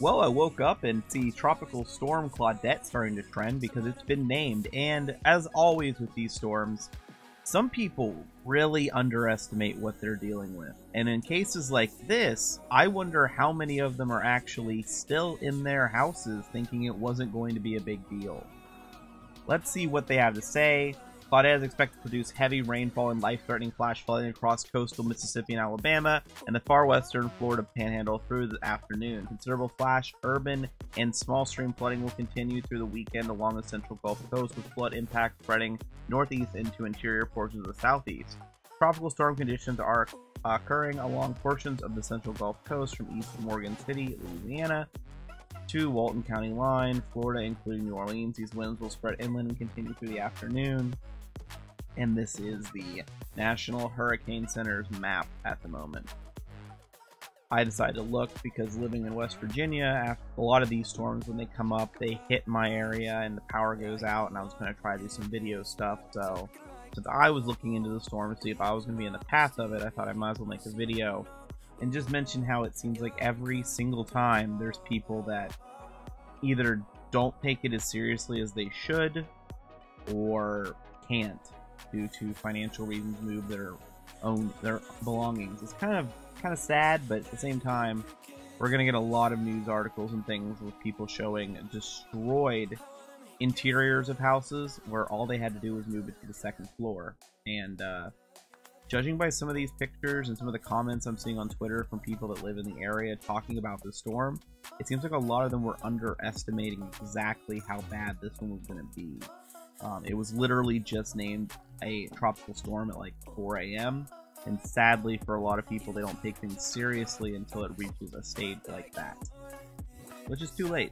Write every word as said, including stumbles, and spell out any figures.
Well, I woke up and see Tropical Storm Claudette starting to trend because it's been named, and as always with these storms, some people really underestimate what they're dealing with. And in cases like this, I wonder how many of them are actually still in their houses thinking it wasn't going to be a big deal. Let's see what they have to say. Claudette is expected to produce heavy rainfall and life-threatening flash flooding across coastal Mississippi and Alabama and the far western Florida panhandle through the afternoon. Considerable flash, urban, and small stream flooding will continue through the weekend along the central Gulf Coast, with flood impact spreading northeast into interior portions of the southeast. Tropical storm conditions are occurring along portions of the central Gulf Coast from east Morgan City, Louisiana, to Walton County line, Florida, including New Orleans. These winds will spread inland and continue through the afternoon. And this is the National Hurricane Center's map at the moment. I decided to look because living in West Virginia, after a lot of these storms, when they come up, they hit my area and the power goes out, and I was going to try to do some video stuff. So since I was looking into the storm to see if I was going to be in the path of it, I thought I might as well make a video and just mention how it seems like every single time there's people that either don't take it as seriously as they should or can't, due to financial reasons, move their own their belongings. It's kind of kind of sad, but at the same time, we're gonna get a lot of news articles and things with people showing destroyed interiors of houses where all they had to do was move it to the second floor. And uh, judging by some of these pictures and some of the comments I'm seeing on Twitter from people that live in the area talking about the storm, it seems like a lot of them were underestimating exactly how bad this one was gonna be. Um, it was literally just named a tropical storm at like four A M and sadly for a lot of people, they don't take things seriously until it reaches a stage like that, which is too late.